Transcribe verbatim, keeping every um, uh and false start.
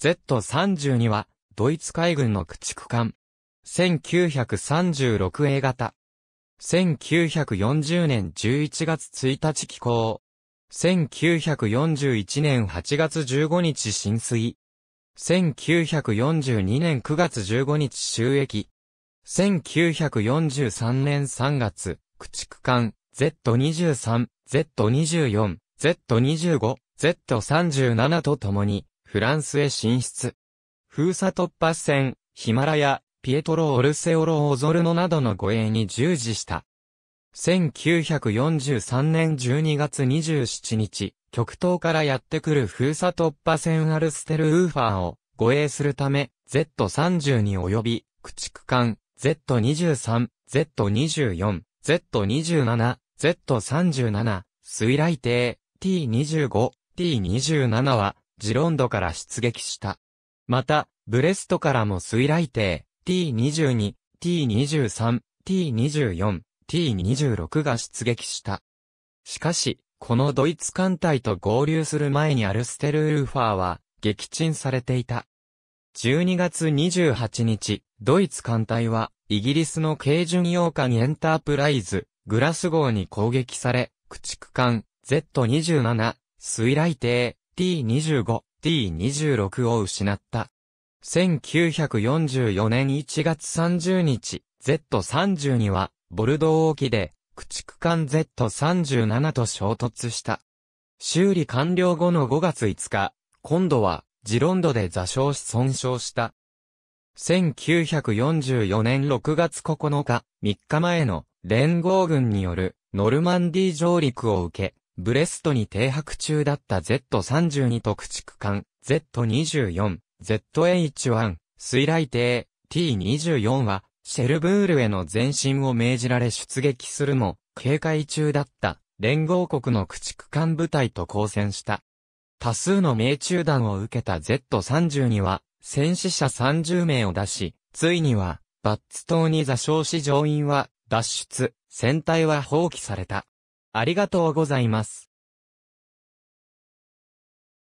ゼットさんじゅうに は、ドイツ海軍の駆逐艦。せんきゅうひゃくさんじゅうろくエー 型。せんきゅうひゃくよんじゅうねんじゅういちがつついたち寄港。せんきゅうひゃくよんじゅういちねんはちがつじゅうごにち進水。せんきゅうひゃくよんじゅうにねんくがつじゅうごにち就役。せんきゅうひゃくよんじゅうさんねんさんがつ、駆逐艦、ゼットにじゅうさん、ゼットにじゅうよん、ゼットにじゅうご、ゼットさんじゅうなな と共に、フランスへ進出。封鎖突破戦、ヒマラヤ、ピエトロ・オルセオロ・オゾルノなどの護衛に従事した。せんきゅうひゃくよんじゅうさんねんじゅうにがつにじゅうしちにち、極東からやってくる封鎖突破船アルステルウーファーを護衛するため、ゼットさんじゅう に及び、駆逐艦、ゼットにじゅうさん、ゼットにじゅうよん、ゼットにじゅうなな、ゼットさんじゅうなな、水雷艇、ティーにじゅうご、ティーにじゅうなな は、ジロンドから出撃した。また、ブレストからも水雷艇、ティーにじゅうに、ティーにじゅうさん、ティーにじゅうよん、ティーにじゅうろく が出撃した。しかし、このドイツ艦隊と合流する前にアルステルウーファーは、撃沈されていた。じゅうにがつにじゅうはちにち、ドイツ艦隊は、イギリスの軽巡洋艦エンタープライズ、グラスゴーに攻撃され、駆逐艦、ゼットにじゅうなな、水雷艇、ティーにじゅうご、ティーにじゅうろく を失った。せんきゅうひゃくよんじゅうよねんいちがつさんじゅうにち、ゼットさんじゅうに は、ボルドー沖で、駆逐艦 ゼットさんじゅうなな と衝突した。修理完了後のごがついつか、今度は、ジロンドで座礁し損傷した。せんきゅうひゃくよんじゅうよねんろくがつここのか、みっかまえの連合軍によるノルマンディ上陸を受け、ブレストに停泊中だった ゼットさんじゅうに と駆逐艦 ゼットにじゅうよん、ゼットエイチワン、水雷艇 ティーにじゅうよん は、シェルブールへの前進を命じられ出撃するも、警戒中だった連合国の駆逐艦部隊と交戦した。多数の命中弾を受けた ゼットさんじゅうに は、戦死者さんじゅうめいを出し、ついには、バッツ島に座礁し乗員は、脱出、船体は放棄された。ありがとうございます。